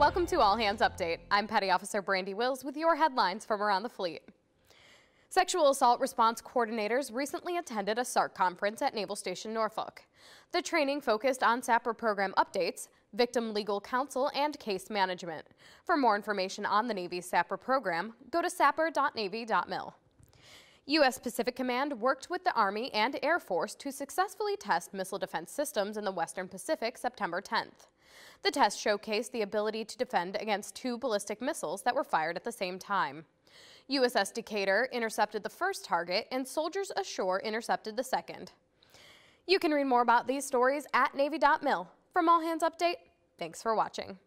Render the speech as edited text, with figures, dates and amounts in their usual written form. Welcome to All Hands Update. I'm Petty Officer Brandi Wills with your headlines from around the fleet. Sexual assault response coordinators recently attended a SARC conference at Naval Station Norfolk. The training focused on SAPR program updates, victim legal counsel, and case management. For more information on the Navy's SAPR program, go to sapr.navy.mil. U.S. Pacific Command worked with the Army and Air Force to successfully test missile defense systems in the Western Pacific September 10th. The test showcased the ability to defend against two ballistic missiles that were fired at the same time. USS Decatur intercepted the first target and soldiers ashore intercepted the second. You can read more about these stories at Navy.mil. From All Hands Update, thanks for watching.